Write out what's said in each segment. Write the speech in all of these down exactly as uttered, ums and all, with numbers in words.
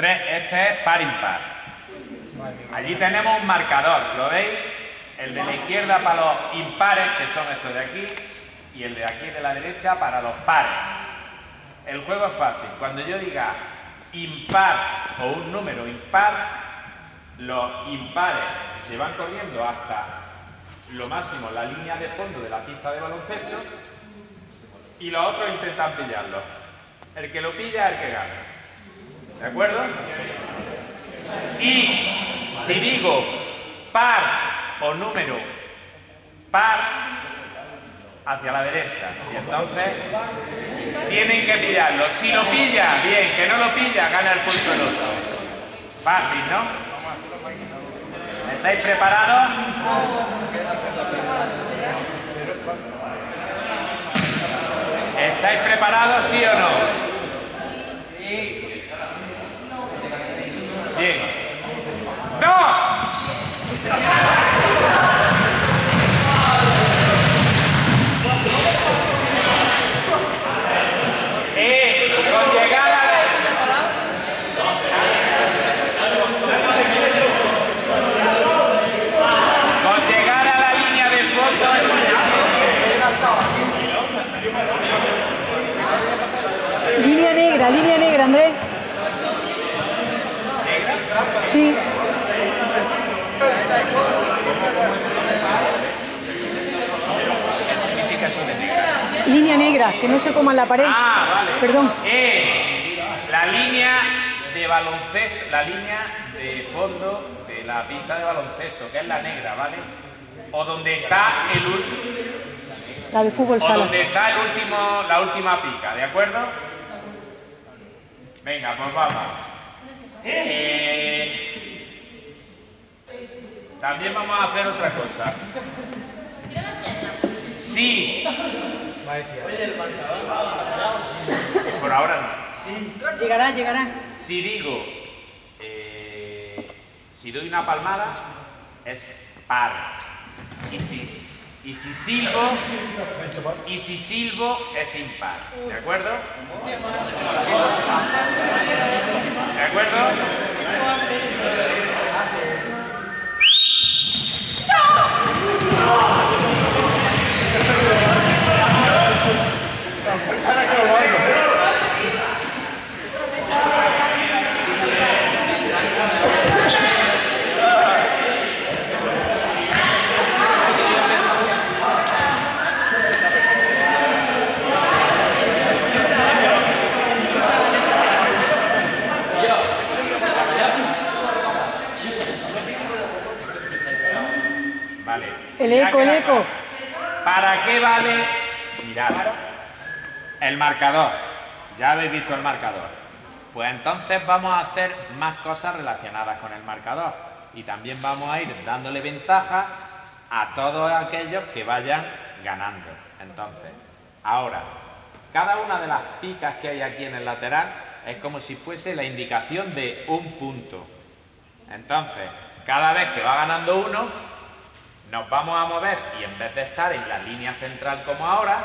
tres, este es par impar. Allí tenemos un marcador, ¿lo veis? El de la izquierda para los impares, que son estos de aquí, y el de aquí de la derecha para los pares. El juego es fácil. Cuando yo diga impar o un número impar, los impares se van corriendo hasta lo máximo, la línea de fondo de la pista de baloncesto, y los otros intentan pillarlo. El que lo pilla es el que gana. ¿De acuerdo? Y si digo par o número par, hacia la derecha. Y entonces tienen que pillarlo. Si lo pilla, bien. Que no lo pilla, gana el punto el otro. Fácil, ¿no? ¿Estáis preparados? ¿Estáis preparados, sí o no? Sí. Bien. ¡No! Línea negra, línea negra, Andrés. Sí. ¿Qué significa eso de negra? Línea negra, que no se coma en la pared. Ah, vale. Perdón. Eh, la línea de baloncesto, la línea de fondo de la pista de baloncesto, que es la negra, ¿vale? O donde está el último. La de fútbol sala. O donde está el último, la última pica, ¿de acuerdo? Venga, pues vamos. Eh, también vamos a hacer otra cosa. Sí. Por ahora no. Llegará, llegará. Si digo, eh, si doy una palmada, es par. Y si... Y si silbo, y si silbo es impar, ¿de acuerdo? ¿De acuerdo? El eco, el eco. ¿Para qué vale? Mirad, el marcador. Ya habéis visto el marcador. Pues entonces vamos a hacer más cosas relacionadas con el marcador. Y también vamos a ir dándole ventaja a todos aquellos que vayan ganando. Entonces, ahora, cada una de las picas que hay aquí en el lateral es como si fuese la indicación de un punto. Entonces, cada vez que va ganando uno, nos vamos a mover y en vez de estar en la línea central como ahora,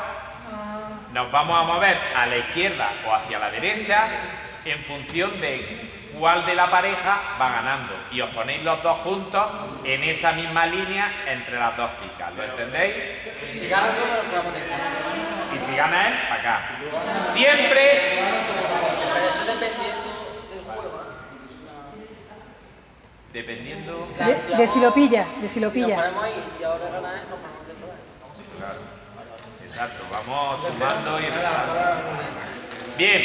nos vamos a mover a la izquierda o hacia la derecha en función de cuál de la pareja va ganando. Y os ponéis los dos juntos en esa misma línea entre las dos picas. ¿Lo entendéis? Y si gana él, y si gana él, para acá. Siempre... Dependiendo... De, de si lo pilla, de si lo pilla. Si lo ponemos ahí y ahora gana él, nos ponemos dentro de él. Claro. Exacto, vamos sumando y... Bien.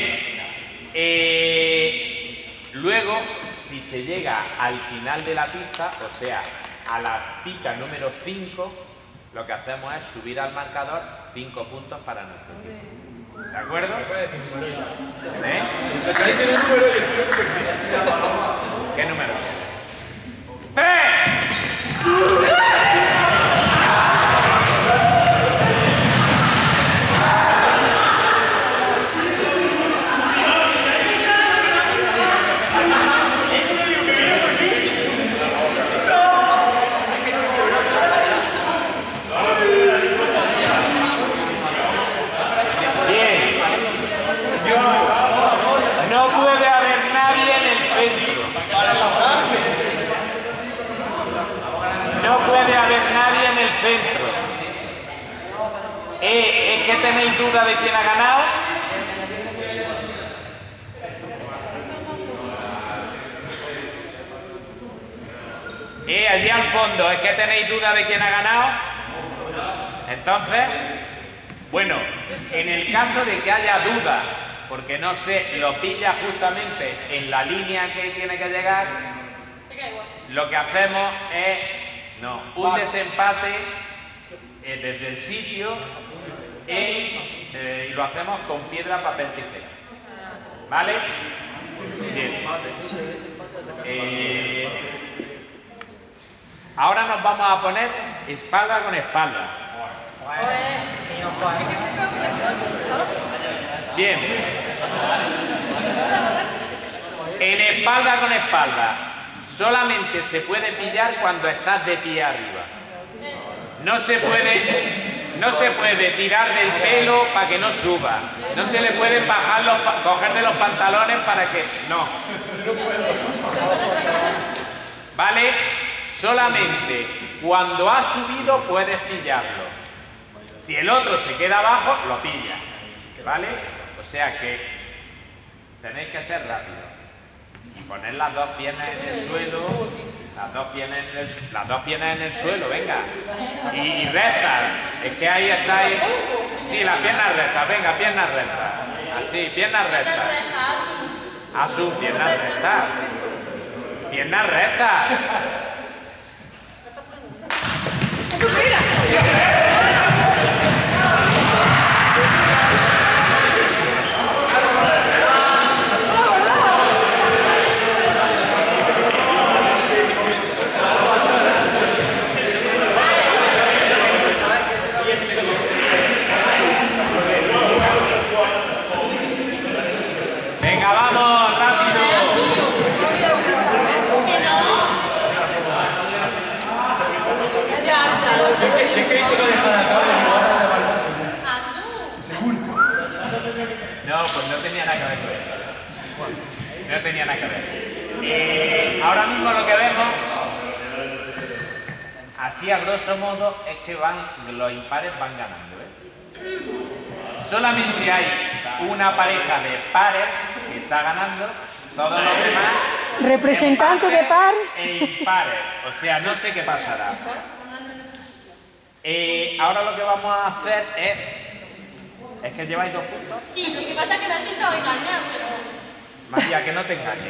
Eh, luego, si se llega al final de la pista, o sea, a la pica número cinco, lo que hacemos es subir al marcador cinco puntos para nuestro equipo. ¿De acuerdo? ¿Eh? ¿Qué número? Bien. No puede haber nadie en el duda de quién ha ganado? Eh, allí al fondo, ¿es que tenéis duda de quién ha ganado? Entonces, bueno, en el caso de que haya duda, porque no sé, lo pilla justamente en la línea que tiene que llegar, lo que hacemos es no, un desempate eh, desde el sitio y eh, lo hacemos con piedra, papel, tijera. ¿Vale? Bien. Eh, ahora nos vamos a poner espalda con espalda. Bien. En espalda con espalda. Solamente se puede pillar cuando estás de pie arriba. No se puede, no se puede tirar del pelo para que no suba. No se le pueden bajar los, coger de los pantalones para que... No. ¿Vale? Solamente cuando ha subido puedes pillarlo. Si el otro se queda abajo, lo pilla. ¿Vale? O sea que tenéis que ser rápidos. Poner las dos piernas en el suelo, las dos piernas en el, las dos piernas en el suelo, venga. Y, y rectas, es que ahí estáis. Sí, las piernas rectas, venga, piernas rectas. Así, piernas rectas. A sus piernas rectas. Piernas rectas. No tenía nada que ver. Eh, ahora mismo lo que vemos, así a grosso modo, es que van, los impares van ganando, ¿eh? Solamente hay una pareja de pares que está ganando, todos los demás... Representante de par... E impares, o sea, no sé qué pasará. Eh, ahora lo que vamos a hacer es... ¿Es que lleváis dos puntos? Sí, lo que pasa es que la cita hoy ganar, pero... María, que no te engañes.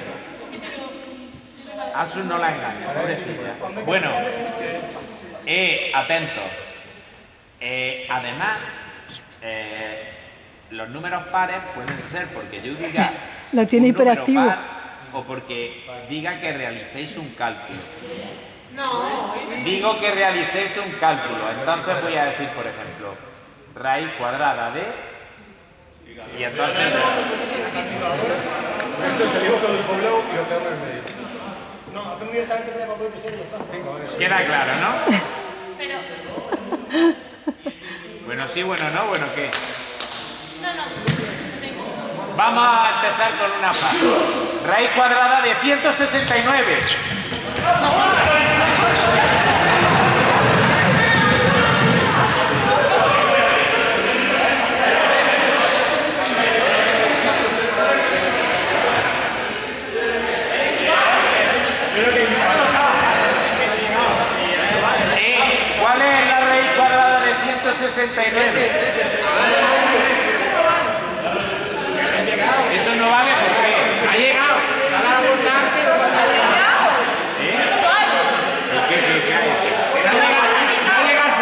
Asus no la engaña, pobrecilla. Bueno, eh, atento. Eh, además, eh, los números pares pueden ser porque yo diga lo tiene un hiperactivo par, o porque diga que realicéis un cálculo. No. Digo que realicéis un cálculo. Entonces voy a decir, por ejemplo, raíz cuadrada de... Y entonces... Entonces salimos con el poblado y lo quedamos en el medio. No, hace muy bien estar en el papel y está. Queda claro, ¿no? Pero... Bueno sí, bueno no, bueno qué. No, no, no tengo. Vamos a empezar con una fase. Raíz cuadrada de ciento sesenta y nueve. Eso no vale porque ha llegado. Salar abundante, no pasa nada. Eso vale. ¿Qué hay? No llega al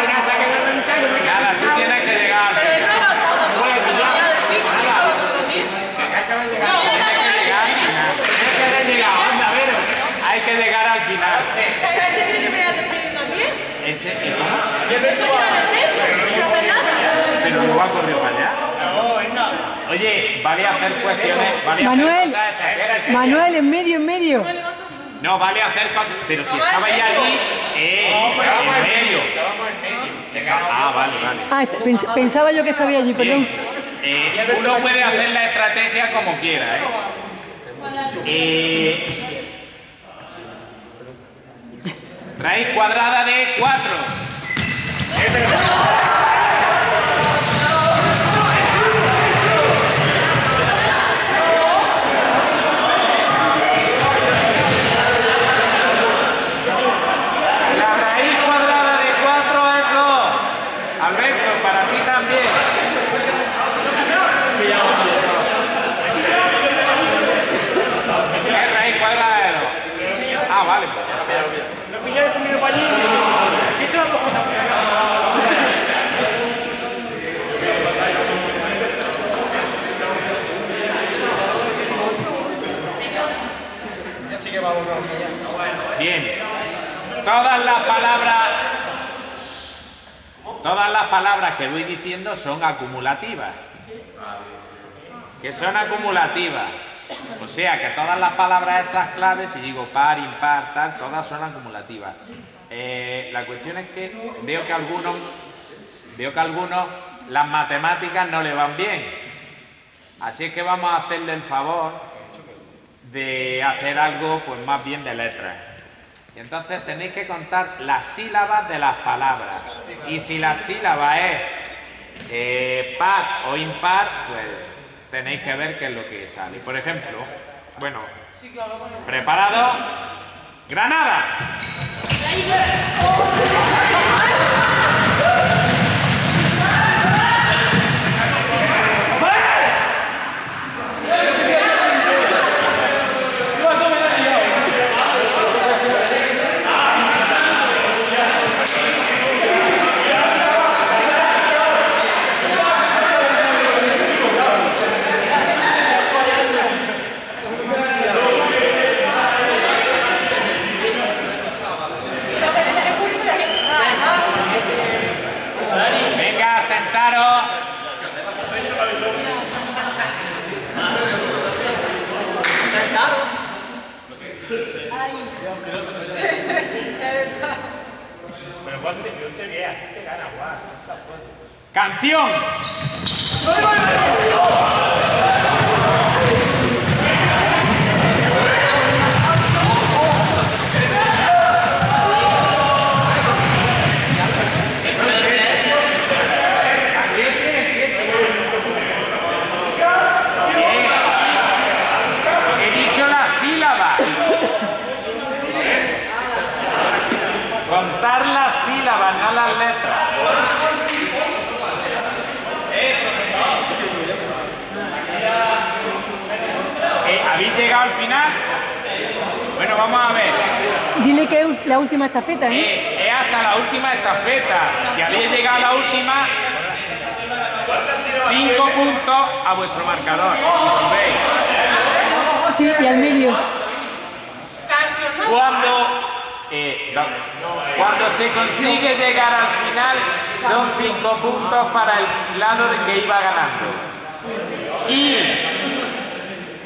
final, saque la mitad y yo me quedo. Tú tienes que llegar. Pero eso no todo. Tienes que llegar. Anda, Vero. Hay que llegar al final. Pero ese tiene que mirar al medio también. Ese, ¿cómo? Pero no va a correr para allá. Oye, vale hacer cuestiones. Vale Manuel, hacer cosas, Manuel, en medio, en medio. No, vale hacer cosas. Pero si estaba ya allí, eh, no, estábamos en medio. Estábamos en medio. Ah, vale, vale. Ah, pens pensaba yo que estaba allí, perdón. Eh, uno puede hacer la estrategia como quiera, ¿eh? eh Raíz cuadrada de cuatro. ¡No! sí que va uno. Bien. Todas las palabras... Todas las palabras que voy diciendo son acumulativas. Que son acumulativas. O sea, que todas las palabras estas claves, si digo par, impar, tal, todas son acumulativas. Eh, la cuestión es que veo que algunos, veo que algunos las matemáticas no le van bien. Así es que vamos a hacerle el favor de hacer algo pues más bien de letras. Y entonces tenéis que contar las sílabas de las palabras. Y si la sílaba es eh, par o impar, pues... tenéis que ver qué es lo que sale. Por ejemplo, bueno, ¿preparado? ¡Granada! ¡Canción! Contar las sílabas, no las letras. Eh, ¿Habéis llegado al final? Bueno, vamos a ver. Dile que es la última estafeta, ¿eh? Eh, es hasta la última estafeta. Si habéis llegado a la última, cinco puntos a vuestro marcador. Sí, y al medio. Cuando... Eh, no. Cuando se consigue llegar al final, son cinco puntos para el lado de que iba ganando. Y...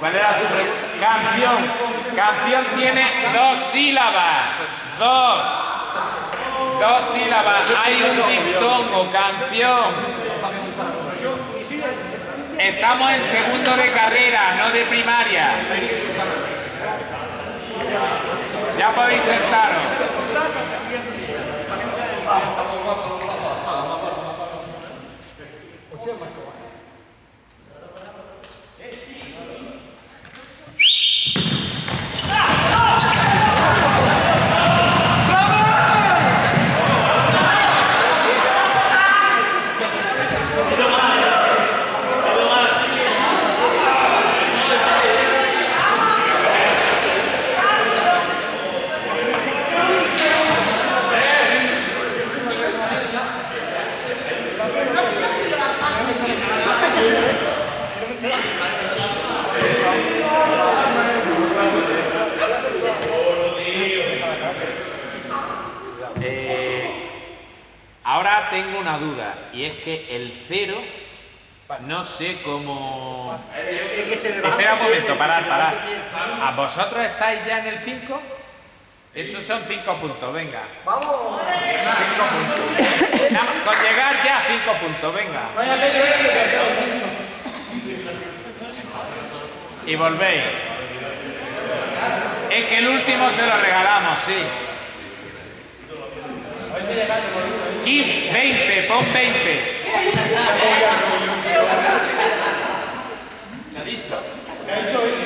¿Cuál era tu pregunta? Canción. Canción tiene dos sílabas. Dos. Dos sílabas. Hay un diptongo. Canción. Estamos en segundo de carrera, no de primaria. Ya podéis sentaros. Ahora tengo una duda, y es que el cero, no sé cómo... Espera un momento, parad, parad. ¿A vosotros estáis ya en el cinco? Esos son cinco puntos, venga. ¡Vamos! cinco puntos. No, con llegar ya a cinco puntos, venga. Y volvéis. Es que el último se lo regalamos, sí. quince, veinte, pon veinte.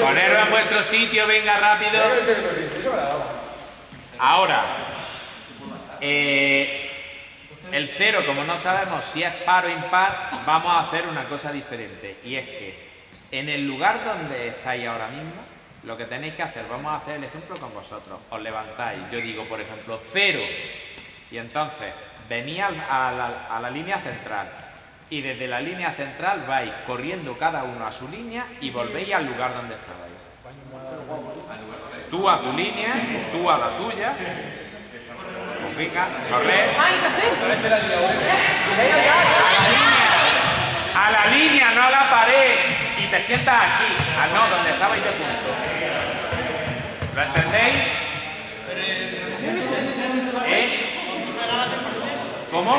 Ponerlo en vuestro sitio, venga rápido. Ahora, eh, el cero, como no sabemos si es par o impar, vamos a hacer una cosa diferente. Y es que en el lugar donde estáis ahora mismo, lo que tenéis que hacer, vamos a hacer el ejemplo con vosotros. Os levantáis, yo digo, por ejemplo, cero. Y entonces, venís a la, a la línea central y desde la línea central vais corriendo cada uno a su línea y volvéis al lugar donde estabais. tú a tu línea, tú a la tuya. Complica, correr. A la línea, no a la pared. Y te sientas aquí. Ah, no, donde estaba yo punto. ¿Lo entendéis? ¿Eh? ¿Cómo?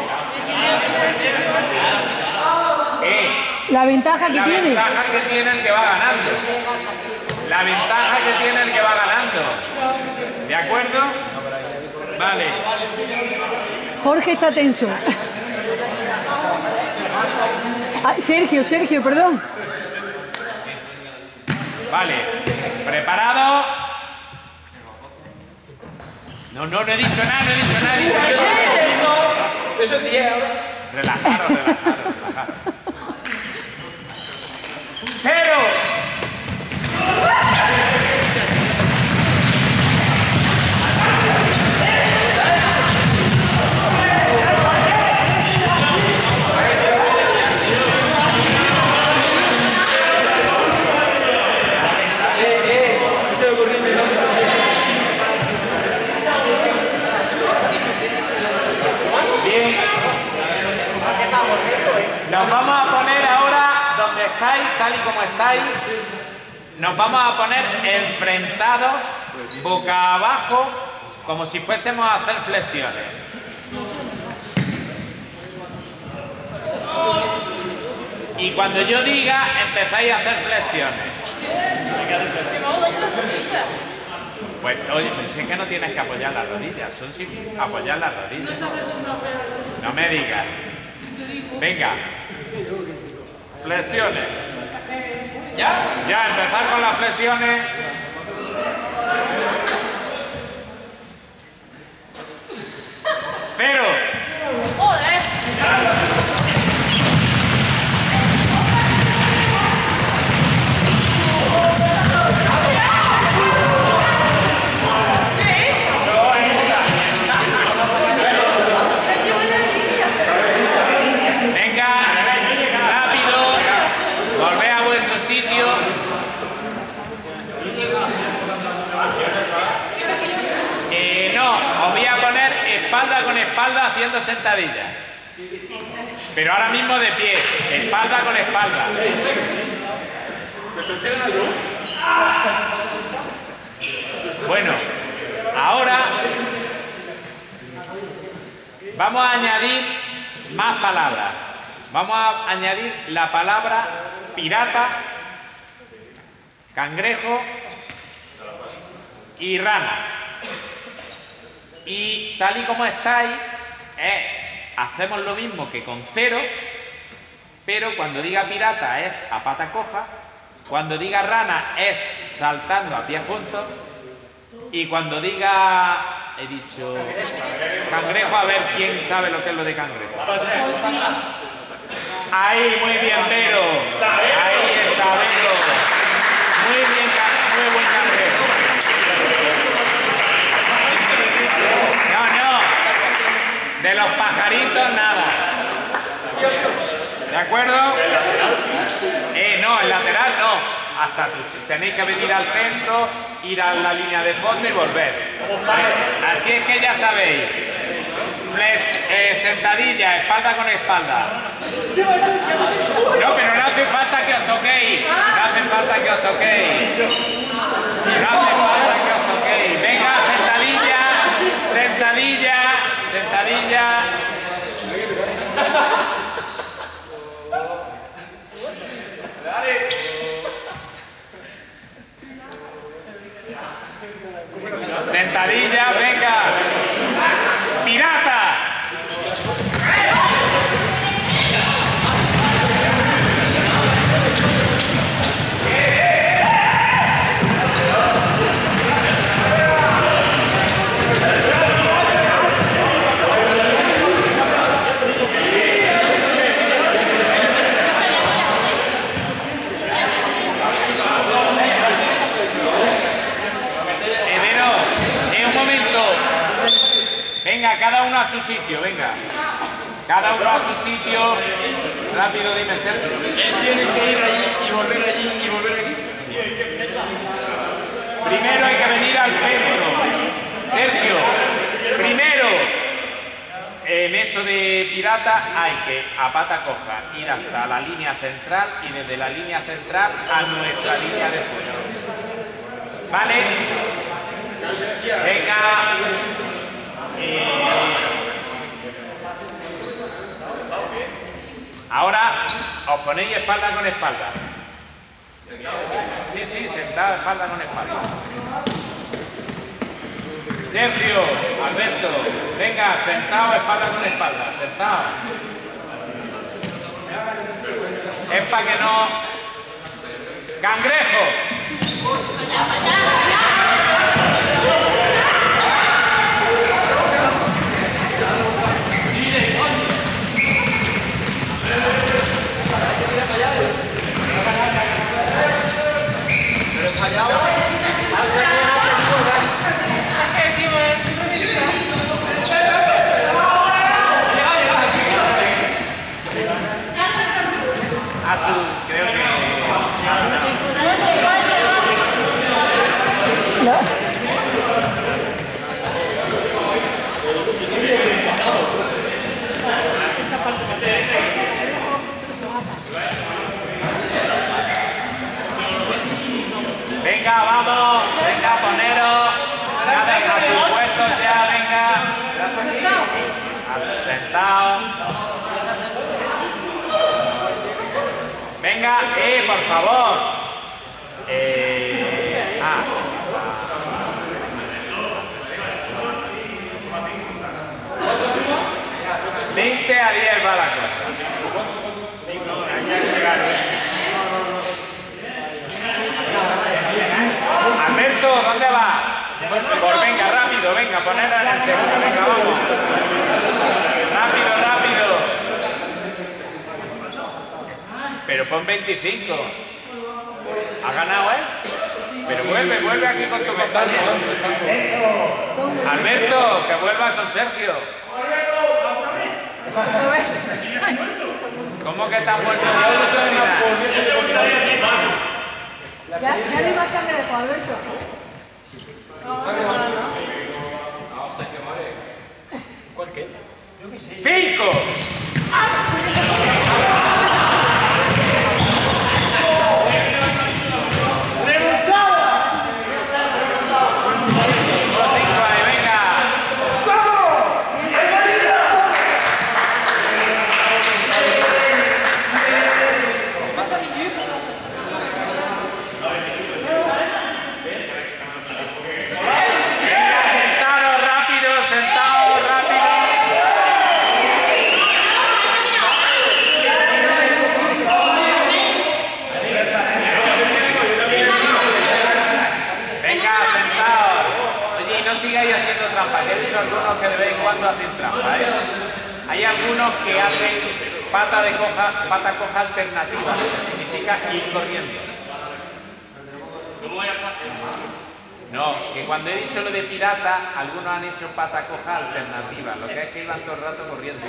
Eh, la ventaja que la tiene. La ventaja que tiene el que va ganando. La ventaja que tiene el que va ganando. ¿De acuerdo? Vale. Jorge está tenso. Ah, Sergio, Sergio, perdón. Vale. ¿Preparado? No, no, no he dicho nada, no he dicho nada. He dicho nada. Eso es diez. Relajado, relajado, relajado. ¡Cero! Tal y como estáis, nos vamos a poner enfrentados, boca abajo, como si fuésemos a hacer flexiones. Y cuando yo diga, empezáis a hacer flexiones. Pues oye, pensé que no tienes que apoyar las rodillas, son sin apoyar las rodillas. No me digas. Venga. Flexiones. ¿Ya? Ya, empezar con las flexiones. Pero. ¡Joder! Haciendo sentadillas, pero ahora mismo de pie, espalda con espalda. Bueno, ahora vamos a añadir más palabras. Vamos a añadir la palabra pirata, cangrejo y rana. Y tal y como estáis, eh, hacemos lo mismo que con cero, pero cuando diga pirata es a pata coja, cuando diga rana es saltando a pie juntos, y cuando diga, he dicho, cangrejo, a ver quién sabe lo que es lo de cangrejo. Ahí, muy bien, Vero. Ahí está, Vero. Muy bien, muy buen cangrejo. De los pajaritos, nada. ¿De acuerdo? ¿El lateral? Eh, no, el lateral no. Hasta tu, tenéis que venir al centro, ir a la línea de fondo y volver. Eh, así es que ya sabéis. Flex, eh, sentadilla, espalda con espalda. No, pero no hace falta que os toquéis. No hace falta que os toquéis. No hace falta que os toquéis. Venga, sentadilla, sentadilla. Sentadilla. Sentadilla, venga. Pirata. Cada uno a su sitio, venga. Cada uno a su sitio. Rápido, dime, Sergio. Él tiene que ir allí y volver allí y volver aquí. Primero hay que venir al centro. Sergio, primero, en esto de pirata hay que a pata coja ir hasta la línea central y desde la línea central a nuestra línea de fuego. ¿Vale? Venga. Eh. Ahora os ponéis espalda con espalda. Sí, sí, sentado, espalda con espalda. Sergio, Alberto, venga, sentado, espalda con espalda, sentado. Es para que no... ¡Cangrejo! Venga, vamos, venga, poneros, ya venga, a sus puestos ya, venga, sentados. Venga, eh, por favor. Eh, ah. veinte a diez va la cosa. ¿Dónde va? Por, venga, rápido, venga, ponedla en el techo, venga, vamos. Rápido, rápido. Pero pon veinticinco. Ha ganado, ¿eh? Pero vuelve, vuelve aquí con tu compañero. Alberto, que vuelva con Sergio. ¿Cómo que está muerto? Ya, ya le va a cangrejo, Alberto. ¡Cinco! Algunos que de vez en cuando hacen trampa, ¿eh? Hay algunos que hacen pata de coja, pata coja alternativa, que significa ir corriendo. No, que cuando he dicho lo de pirata, algunos han hecho pata coja alternativa, lo que es que iban todo el rato corriendo.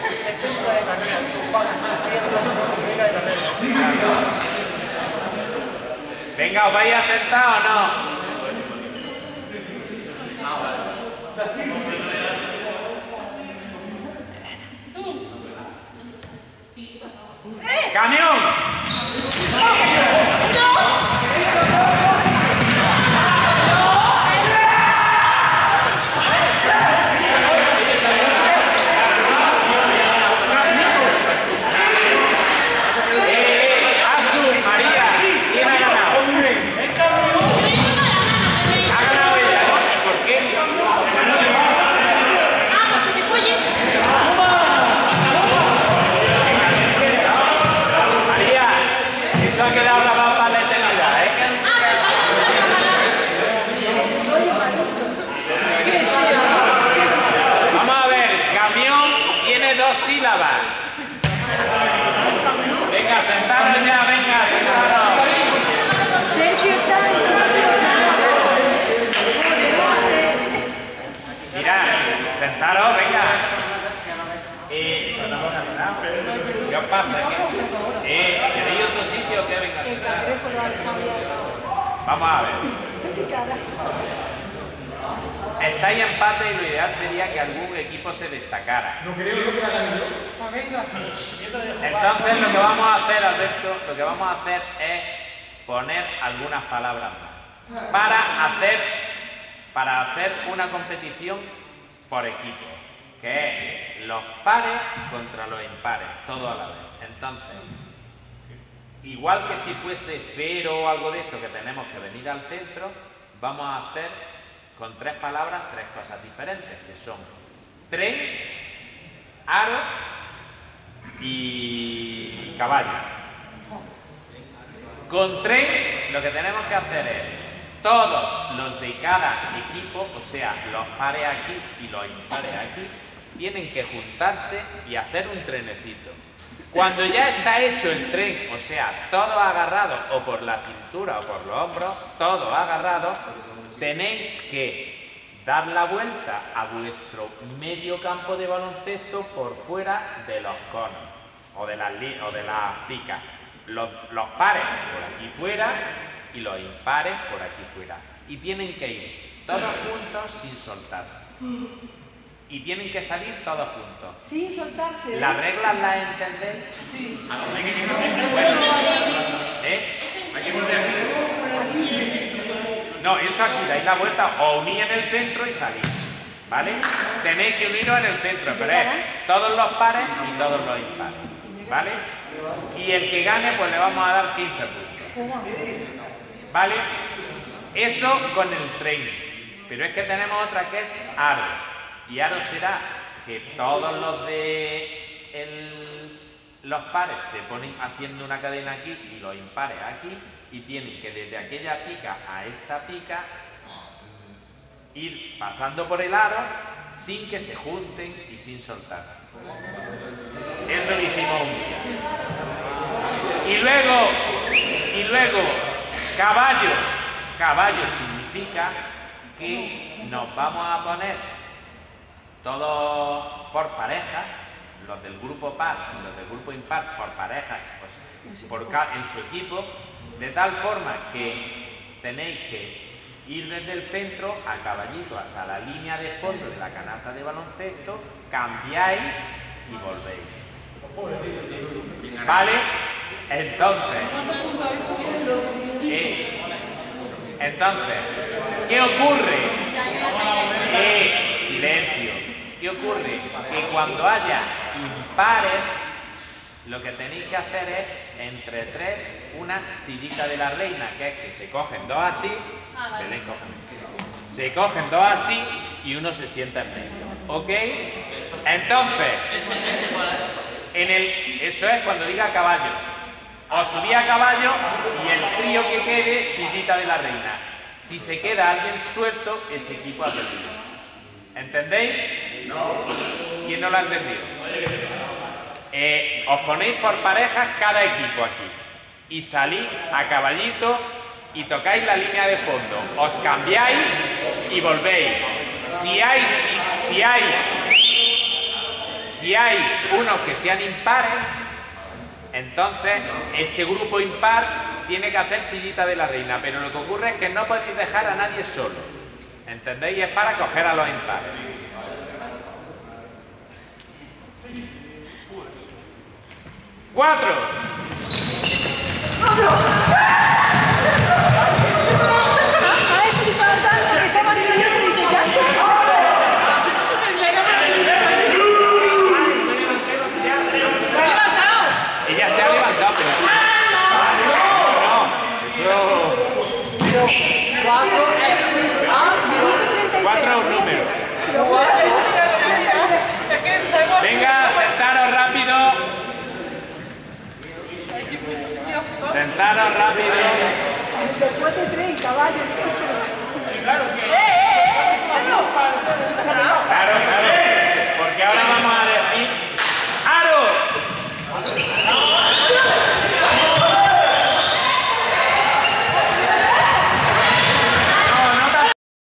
Venga, ¿os vais a sentar o no? ¡Camión! Vamos a ver. Está en empate y lo ideal sería que algún equipo se destacara. Entonces lo que vamos a hacer, Alberto, lo que vamos a hacer es poner algunas palabras más. Para hacer, para hacer una competición por equipo, que es los pares contra los impares, todo a la vez. Entonces, igual que si fuese cero o algo de esto, que tenemos que venir al centro, vamos a hacer con tres palabras tres cosas diferentes, que son tren, aro y caballo. Con tren lo que tenemos que hacer es todos los de cada equipo, o sea, los pares aquí y los impares aquí, tienen que juntarse y hacer un trenecito. Cuando ya está hecho el tren, o sea, todo agarrado o por la cintura o por los hombros, todo agarrado, tenéis que dar la vuelta a vuestro medio campo de baloncesto por fuera de los conos o de las, o de las picas. Los, los pares por aquí fuera y los impares por aquí fuera. Y tienen que ir todos juntos sin soltarse. Y tienen que salir todos juntos. Sin soltarse. ¿eh? ¿Las reglas las entendéis? Sí. ¿A dónde hay que llegar? No, eso aquí, dais la vuelta o uní en el centro y salís. ¿Vale? Tenéis que uniros en el centro, pero es todos los pares y todos los impares. ¿Vale? Y el que gane, pues le vamos a dar quince puntos. ¿Vale? Eso con el tren. Pero es que tenemos otra que es aro. Y ahora será que todos los de el, los pares se ponen haciendo una cadena aquí y los impares aquí y tienen que desde aquella pica a esta pica ir pasando por el aro sin que se junten y sin soltarse. Eso lo hicimos un día. Y luego, y luego, caballo. Caballo significa que nos vamos a poner todos por parejas, los del grupo par y los del grupo impar por parejas, pues, por en su equipo, de tal forma que tenéis que ir desde el centro a caballito hasta la línea de fondo de la canasta de baloncesto, cambiáis y volvéis. ¿Vale? Entonces, eh, entonces ¿qué ocurre? Eh, silencio. ¿Qué ocurre? Que cuando haya impares, lo que tenéis que hacer es, entre tres, una sillita de la reina, que es que se cogen dos así, ah, vale. Belén, cogen. se cogen dos así y uno se sienta en medio, ¿ok? Entonces, en el, eso es cuando diga caballo, os subí a caballo y el trío que quede, sillita de la reina. Si se queda alguien suelto, ese equipo ha perdido. ¿Entendéis? No. ¿Quién no lo ha entendido? Eh, os ponéis por parejas cada equipo aquí y salís a caballito y tocáis la línea de fondo, os cambiáis y volvéis. Si hay, si, si hay, si hay unos que sean impares, entonces ese grupo impar tiene que hacer sillita de la reina, pero lo que ocurre es que no podéis dejar a nadie solo, ¿entendéis? Es para coger a los impares. Cuatro. ¡Cuatro! ¡Ah, es que estaba tanto que estaba nervioso y te cae! ¡Se ha levantado! Ella se ha levantado, pero... ¡Ah, no! ¡No! Eso... Cuatro es... Ah, minuto treinta y tres. Cuatro es un número. Venga, sentaros rápido. Sentaros rápido. Después de tres, caballo.